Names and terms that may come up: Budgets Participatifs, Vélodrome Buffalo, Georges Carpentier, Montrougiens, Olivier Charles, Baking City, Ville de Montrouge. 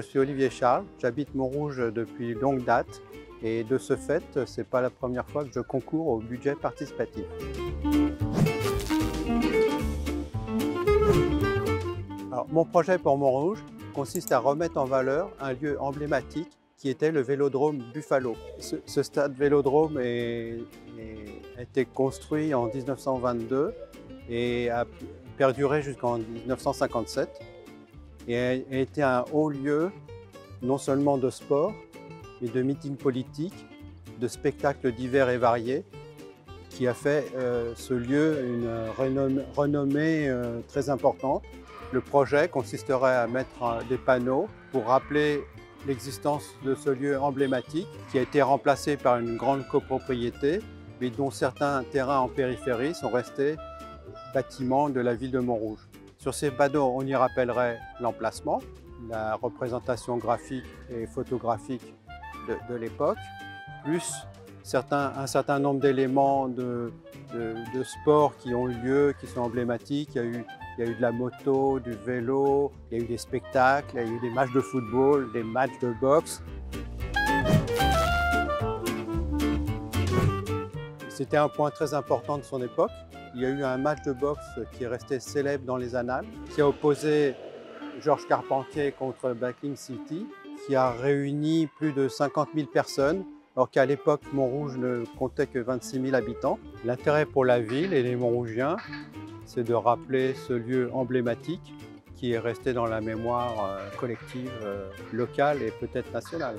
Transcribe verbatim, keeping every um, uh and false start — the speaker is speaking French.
je suis Olivier Charles, j'habite Montrouge depuis longue date et de ce fait, ce n'est pas la première fois que je concours au budget participatif. Alors, mon projet pour Montrouge consiste à remettre en valeur un lieu emblématique qui était le Vélodrome Buffalo. Ce, ce stade Vélodrome est, est, a été construit en mille neuf cent vingt-deux et a perduré jusqu'en mille neuf cent cinquante-sept et a, a été un haut lieu non seulement de sport, mais de meetings politiques, de spectacles divers et variés, qui a fait euh, ce lieu une renommée, renommée euh, très importante. Le projet consisterait à mettre euh, des panneaux pour rappeler l'existence de ce lieu emblématique qui a été remplacé par une grande copropriété mais dont certains terrains en périphérie sont restés bâtiments de la ville de Montrouge. Sur ces panneaux, on y rappellerait l'emplacement, la représentation graphique et photographique de, de l'époque, plus certains, un certain nombre d'éléments de, de, de sport qui ont eu lieu, qui sont emblématiques. Il y a eu Il y a eu de la moto, du vélo, il y a eu des spectacles, il y a eu des matchs de football, des matchs de boxe. C'était un point très important de son époque. Il y a eu un match de boxe qui est resté célèbre dans les annales, qui a opposé Georges Carpentier contre Baking City, qui a réuni plus de cinquante mille personnes, alors qu'à l'époque, Montrouge ne comptait que vingt-six mille habitants. L'intérêt pour la ville et les Montrougiens, c'est de rappeler ce lieu emblématique qui est resté dans la mémoire collective, locale et peut-être nationale.